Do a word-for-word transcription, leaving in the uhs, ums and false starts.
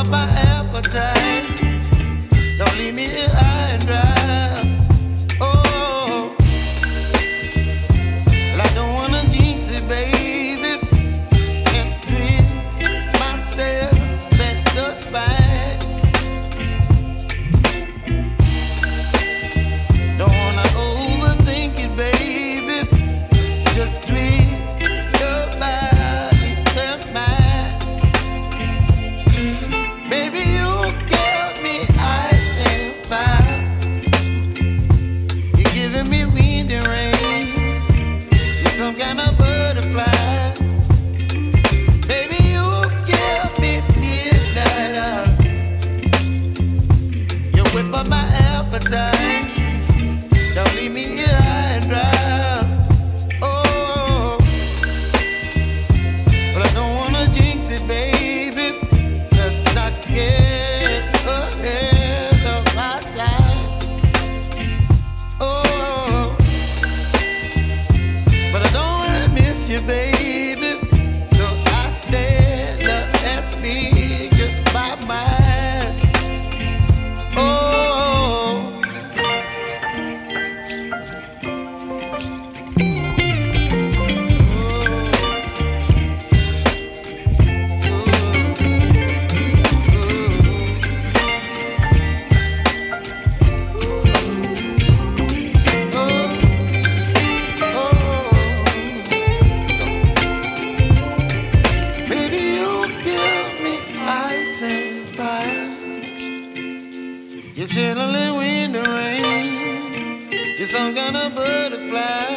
up my appetite. Don't leave me here high and dry. Oh, well, I don't wanna jinx it, baby, and twist myself at the spine. Don't wanna overthink it, baby. It's just twist. Don't leave me here high and dry. Oh, but I don't wanna jinx it, baby. Let's not get ahead of my time. Oh, but I don't wanna miss you, baby. So I stand up and speak my mind. Oh. You're chilling in the rain. You're some kind of butterfly.